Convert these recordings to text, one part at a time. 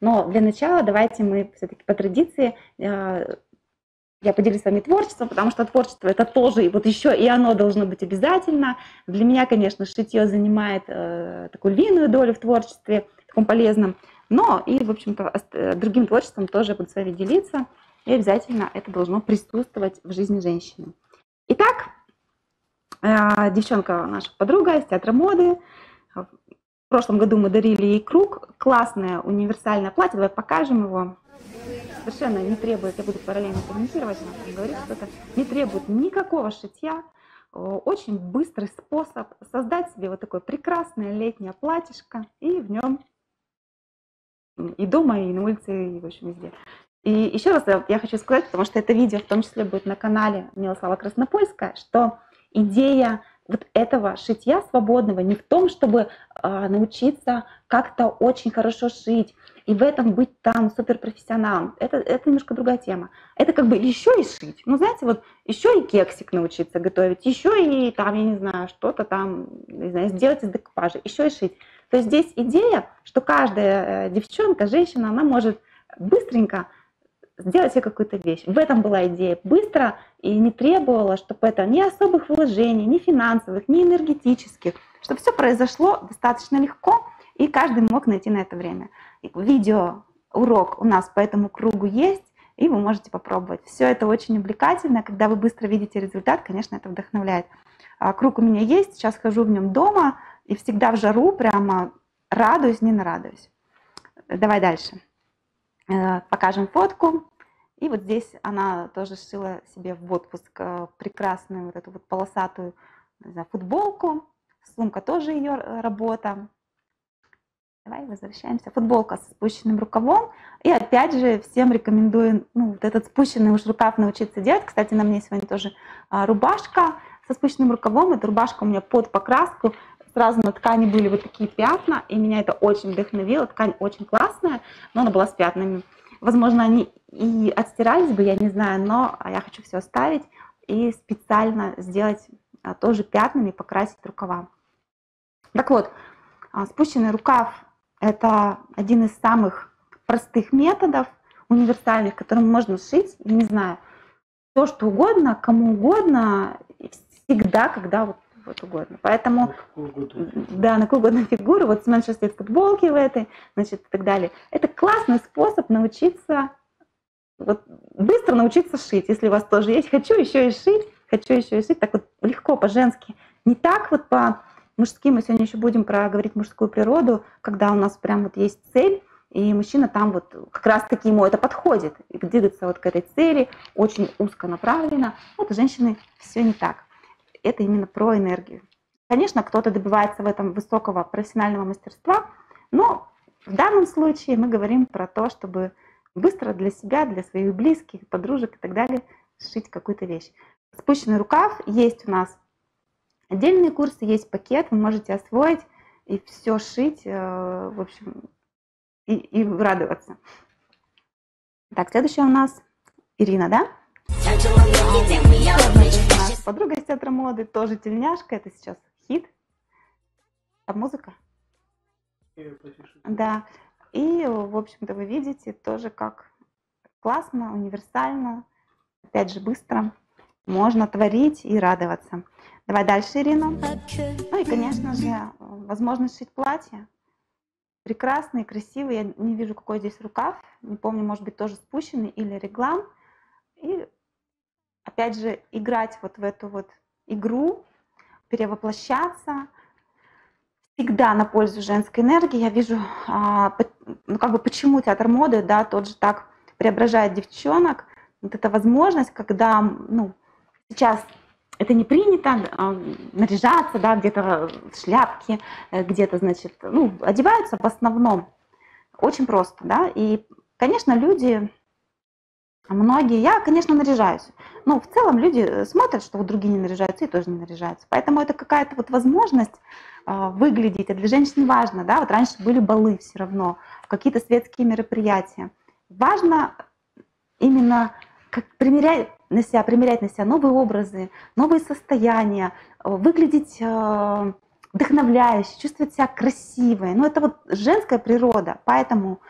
Но для начала давайте мы все-таки по традиции, я поделюсь с вами творчеством, потому что творчество это тоже, и вот еще и оно должно быть обязательно. Для меня, конечно, шитье занимает такую львиную долю в творчестве, таком полезном, но и, в общем-то, другим творчеством тоже буду с вами делиться, и обязательно это должно присутствовать в жизни женщины. Итак, девчонка, наша подруга из театра моды. В прошлом году мы дарили ей круг. Классное универсальное платье. Давай покажем его. Совершенно не требует, я буду параллельно комментировать, говорить что-то, не требует никакого шитья. Очень быстрый способ создать себе вот такое прекрасное летнее платьишко. И в нем и дома, и на улице, и в общем везде. И еще раз я хочу сказать, потому что это видео в том числе будет на канале Милослава Краснопольская, что идея вот этого шитья свободного не в том, чтобы научиться как-то очень хорошо шить и в этом быть там суперпрофессионалом. Это немножко другая тема. Это как бы еще и шить. Ну, знаете, вот еще и кексик научиться готовить, еще и там, я не знаю, что-то там, не знаю, сделать из декупажа, еще и шить. То есть здесь идея, что каждая девчонка, женщина, она может быстренько сделать себе какую-то вещь. В этом была идея. Быстро и не требовала, чтобы это ни особых вложений, ни финансовых, ни энергетических, чтобы все произошло достаточно легко, и каждый мог найти на это время. Видео, урок у нас по этому кругу есть, и вы можете попробовать. Все это очень увлекательно. Когда вы быстро видите результат, конечно, это вдохновляет. Круг у меня есть, сейчас хожу в нем дома, и всегда в жару прямо радуюсь, не нарадуюсь. Давай дальше. Покажем фотку. И вот здесь она тоже сшила себе в отпуск прекрасную вот эту вот полосатую, не знаю, футболку. Сумка тоже ее работа. Давай возвращаемся. Футболка со спущенным рукавом. И опять же всем рекомендую, ну, вот этот спущенный уж рукав научиться делать. Кстати, на мне сегодня тоже рубашка со спущенным рукавом. Эта рубашка у меня под покраску. Сразу на ткани были вот такие пятна, и меня это очень вдохновило. Ткань очень классная, но она была с пятнами. Возможно, они и отстирались бы, я не знаю, но я хочу все оставить и специально сделать тоже пятнами, покрасить рукава. Так вот, спущенный рукав – это один из самых простых методов универсальных, которым можно шить, я не знаю, все, что угодно, кому угодно, всегда, когда вот угодно. Поэтому, да, на какую угодно фигуру, вот Семен сейчас в футболке в этой, значит, и так далее. Это классный способ научиться, вот, быстро научиться шить. Если у вас тоже есть «хочу еще и шить», «хочу еще и шить», так вот легко, по-женски. Не так вот по-мужски, мы сегодня еще будем проговорить мужскую природу, когда у нас прям вот есть цель, и мужчина там вот как раз-таки ему это подходит, и двигаться вот к этой цели, очень узко направлено. Вот у женщины все не так. Это именно про энергию. Конечно, кто-то добивается в этом высокого профессионального мастерства, но в данном случае мы говорим про то, чтобы быстро для себя, для своих близких, подружек и так далее сшить какую-то вещь. Спущенный рукав есть у нас отдельные курсы, есть пакет, вы можете освоить и все шить, в общем, и радоваться. Так, следующая у нас Ирина, да? Подруга из театра моды, тоже тельняшка, это сейчас хит. Там музыка? Да. И, в общем-то, вы видите тоже, как классно, универсально, опять же, быстро можно творить и радоваться. Давай дальше, Ирина. Ну и, конечно же, возможность шить платье. Прекрасный, красивый. Я не вижу, какой здесь рукав. Не помню, может быть, тоже спущенный или реглан. И опять же, играть вот в эту вот игру, перевоплощаться, всегда на пользу женской энергии. Я вижу, ну, как бы почему театр моды, да, тот же так преображает девчонок. Вот эта возможность, когда, ну, сейчас это не принято, наряжаться, да, где-то в шляпке, где-то, значит, ну, одеваются в основном очень просто, да, и, конечно, люди... Многие, я, конечно, наряжаюсь, но в целом люди смотрят, что вот другие не наряжаются и тоже не наряжаются. Поэтому это какая-то вот возможность выглядеть, а для женщин важно, да, вот раньше были балы все равно, какие-то светские мероприятия. Важно именно как примерять на себя новые образы, новые состояния, выглядеть вдохновляюще, чувствовать себя красивой. Ну, это вот женская природа, поэтому...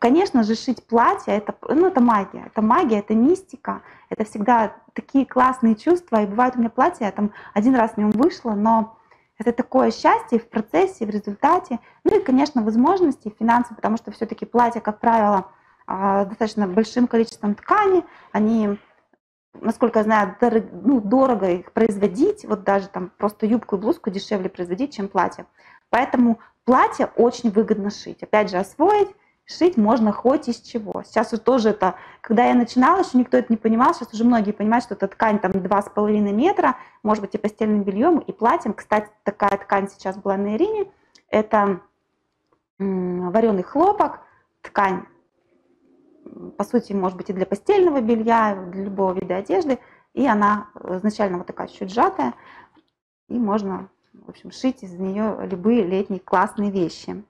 Конечно же, шить платье, это магия. Это магия, это мистика. Это всегда такие классные чувства. И бывают у меня платья, я там один раз в нем вышла, но это такое счастье в процессе, в результате. Ну и, конечно, возможности, финансы, потому что все-таки платья, как правило, достаточно большим количеством ткани. Они, насколько я знаю, дорого их производить. Вот даже там просто юбку и блузку дешевле производить, чем платье. Поэтому платье очень выгодно шить. Опять же, освоить. Шить можно хоть из чего. Сейчас уже тоже это, когда я начинала, еще никто это не понимал, сейчас уже многие понимают, что эта ткань там 2,5 метра, может быть и постельным бельем, и платьем. Кстати, такая ткань сейчас была на Ирине. Это вареный хлопок, ткань, по сути, может быть и для постельного белья, для любого вида одежды. И она изначально вот такая чуть сжатая, и можно, в общем, шить из нее любые летние классные вещи.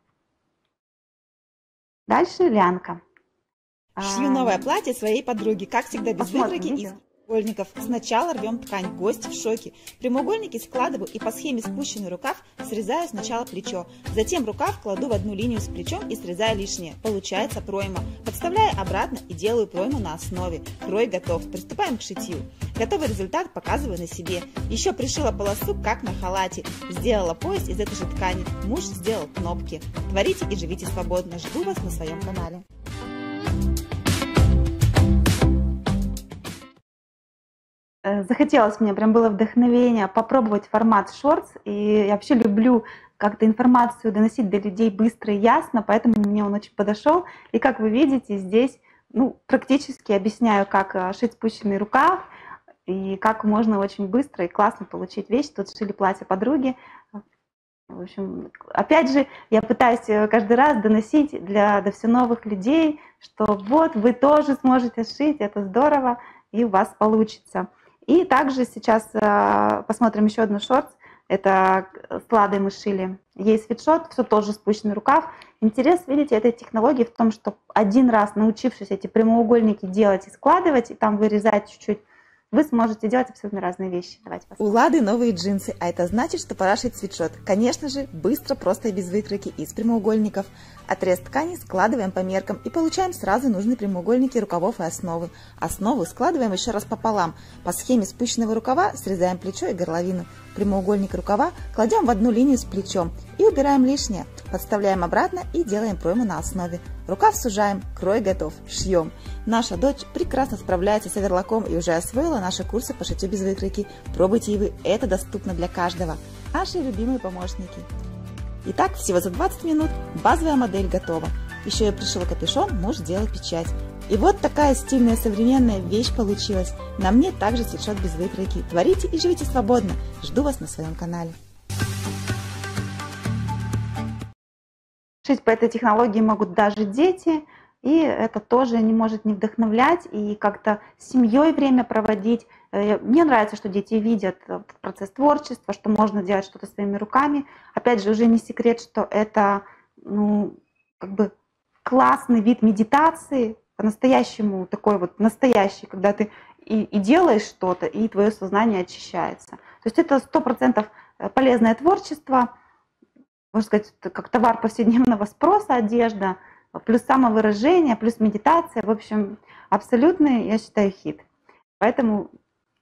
Дальше Лянка. Шью новое платье своей подруге, как всегда, без выкройки и треугольников. Сначала рвем ткань, гость в шоке. Прямоугольники складываю и по схеме спущенный рукав срезаю сначала плечо. Затем рукав кладу в одну линию с плечом и срезаю лишнее. Получается пройма. Подставляю обратно и делаю пройму на основе. Крой готов. Приступаем к шитью. Готовый результат показываю на себе. Еще пришила полосу, как на халате. Сделала пояс из этой же ткани. Муж сделал кнопки. Творите и живите свободно. Жду вас на своем канале. Захотелось мне, прям было вдохновение попробовать формат шортс. И я вообще люблю как-то информацию доносить до людей быстро и ясно, поэтому мне он очень подошел. И как вы видите, здесь практически объясняю, как шить спущенный рукав, и как можно очень быстро и классно получить вещь. Тут шили платье подруги. В общем, опять же, я пытаюсь каждый раз доносить до все новых людей, что вот вы тоже сможете шить, это здорово, и у вас получится. И также сейчас посмотрим еще одну шортс. Это с Ладой мы шили. Ей свитшот, все тоже спущенный рукав. Интерес, видите, этой технологии в том, что один раз научившись эти прямоугольники делать и складывать, и там вырезать чуть-чуть, вы сможете делать абсолютно разные вещи. Давайте посмотрим. У Лады новые джинсы, а это значит, что пора шить свитшот. Конечно же, быстро, просто и без выкройки, из прямоугольников. Отрез ткани складываем по меркам и получаем сразу нужные прямоугольники рукавов и основы. Основу складываем еще раз пополам. По схеме спущенного рукава срезаем плечо и горловину. Прямоугольник рукава кладем в одну линию с плечом и убираем лишнее. Подставляем обратно и делаем пройму на основе. Рукав сужаем, крой готов, шьем. Наша дочь прекрасно справляется с оверлоком и уже освоила наши курсы по шитью без выкройки. Пробуйте и вы, это доступно для каждого. Наши любимые помощники. Итак, всего за 20 минут базовая модель готова. Еще я пришила капюшон, муж делал печать. И вот такая стильная современная вещь получилась. На мне также свитшот без выкройки. Творите и живите свободно. Жду вас на своем канале. Шить по этой технологии могут даже дети, и это тоже не может не вдохновлять, и как-то с семьей время проводить. Мне нравится, что дети видят процесс творчества, что можно делать что-то своими руками. Опять же, уже не секрет, что это как бы классный вид медитации, по-настоящему такой вот настоящий, когда ты и делаешь что-то, и твое сознание очищается. То есть это 100% полезное творчество, можно сказать, как товар повседневного спроса одежда, плюс самовыражение, плюс медитация. В общем, абсолютный, я считаю, хит. Поэтому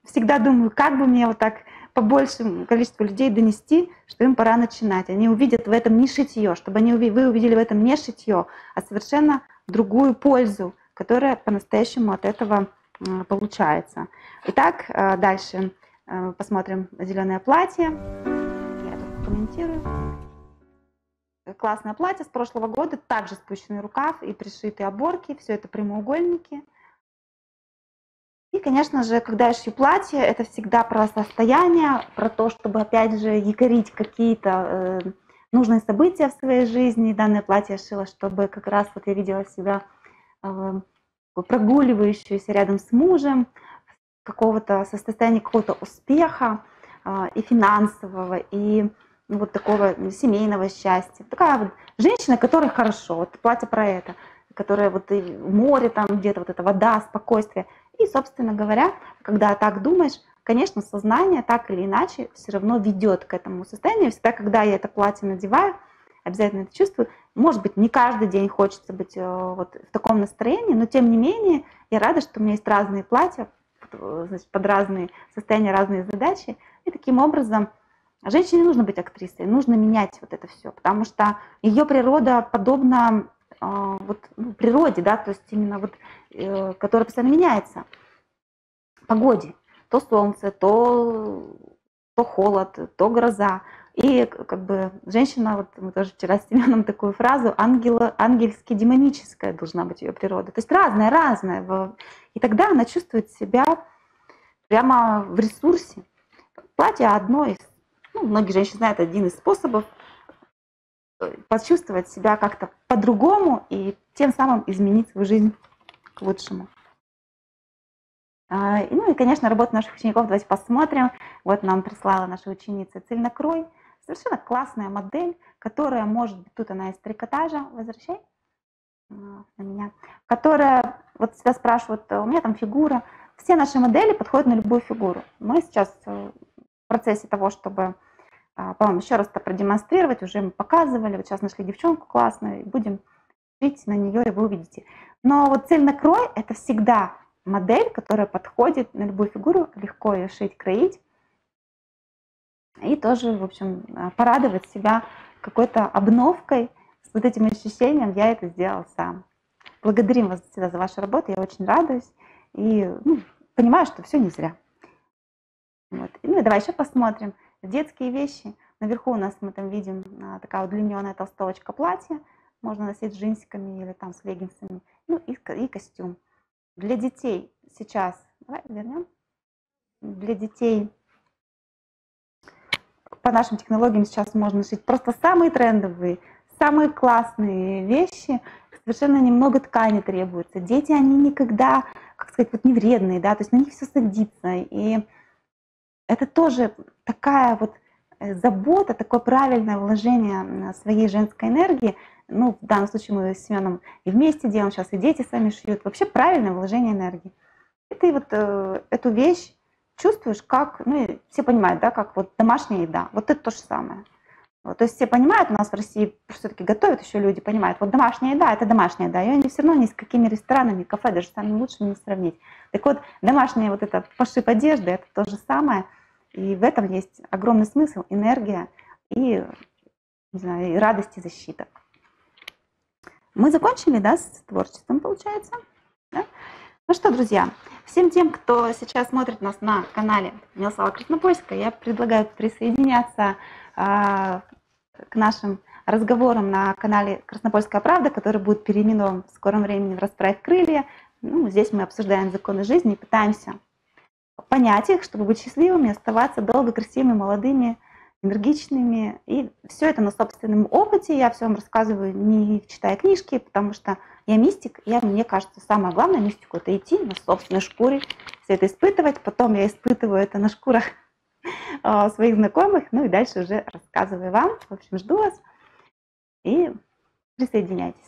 всегда думаю, как бы мне вот так побольше количеству людей донести, что им пора начинать. Они увидят в этом не шитье, чтобы вы увидели в этом не шитье, а совершенно другую пользу, которая по-настоящему от этого получается. Итак, дальше посмотрим зеленое платье. Я тут комментирую. Классное платье с прошлого года, также спущенный рукав и пришитые оборки, все это прямоугольники. И, конечно же, когда я шью платье, это всегда про состояние, про то, чтобы, опять же, якорить какие-то нужные события в своей жизни. Данное платье я шила, чтобы как раз вот я видела себя прогуливающуюся рядом с мужем, состояния какого-то успеха и финансового, и вот такого семейного счастья. Такая вот женщина, которой хорошо. Вот платье про это. Которая вот и море там где-то, вот эта вода, спокойствие. И, собственно говоря, когда так думаешь, конечно, сознание так или иначе все равно ведет к этому состоянию. Всегда, когда я это платье надеваю, обязательно это чувствую, Может быть, не каждый день хочется быть вот в таком настроении, но тем не менее я рада, что у меня есть разные платья, значит, под разные состояния, разные задачи. И таким образом женщине нужно быть актрисой, нужно менять вот это все, потому что ее природа подобна вот, природе, да, то есть именно вот, которая постоянно меняется. Погоде. То солнце, то холод, то гроза. И как бы женщина, вот мы тоже вчера с Семеном такую фразу, ангельски-демоническая должна быть ее природа. То есть разная. И тогда она чувствует себя прямо в ресурсе. Платье одно из, ну, многие женщины знают, один из способов почувствовать себя как-то по-другому и тем самым изменить свою жизнь к лучшему. Ну и, конечно, работу наших учеников давайте посмотрим. Вот нам прислала наша ученица Цельнокрой. Совершенно классная модель, которая может быть, тут она из трикотажа, возвращай на меня, которая, вот всегда спрашивают, у меня там фигура. Все наши модели подходят на любую фигуру. Мы сейчас в процессе того, чтобы, по-моему, еще раз это продемонстрировать, уже мы показывали, вот сейчас нашли девчонку классную, и будем жить на нее, и вы увидите. Но вот Цельнокрой — это всегда модель, которая подходит на любую фигуру, легко ее шить, кроить. И тоже, в общем, порадовать себя какой-то обновкой, с вот этим ощущением «я это сделал сам». Благодарим вас всегда за вашу работу, я очень радуюсь и понимаю, что все не зря. Вот. Ну и давай еще посмотрим детские вещи. Наверху у нас мы там видим такая удлиненная толстовочка платья, можно носить с джинсиками или там с леггинсами, ну и костюм. Для детей сейчас, давай вернем, для детей по нашим технологиям сейчас можно шить просто самые трендовые, самые классные вещи, совершенно немного ткани требуется. Дети, они никогда, как сказать, вот не вредные, да, то есть на них все садится. И это тоже такая вот забота, такое правильное вложение своей женской энергии. Ну, в данном случае мы с Семеном и вместе делаем, сейчас и дети сами шьют. Вообще правильное вложение энергии. И ты вот эту вещь чувствуешь, как, ну, и все понимают, да, как вот домашняя еда. Вот это то же самое. Вот, то есть все понимают, у нас в России все-таки готовят еще люди, понимают, вот домашняя еда, это домашняя еда. Ее все равно ни с какими ресторанами, кафе, даже самыми лучшими не сравнить. Так вот, домашняя вот эта пошив одежды, это то же самое. И в этом есть огромный смысл, энергия и, не знаю, и радость, и защита. Мы закончили, да, с творчеством, получается. Да? Ну что, друзья, всем тем, кто сейчас смотрит нас на канале Милослава Краснопольская, я предлагаю присоединяться к нашим разговорам на канале Краснопольская правда, который будет переименован в скором времени в «Расправь крылья». Ну, здесь мы обсуждаем законы жизни и пытаемся понять их, чтобы быть счастливыми, оставаться долго красивыми, молодыми, энергичными. И все это на собственном опыте. Я все вам рассказываю, не читая книжки, потому что я мистик. Мне кажется, самое главное мистику — это идти на собственной шкуре, все это испытывать. Потом я испытываю это на шкурах своих знакомых. Ну и дальше уже рассказываю вам. В общем, жду вас. И присоединяйтесь.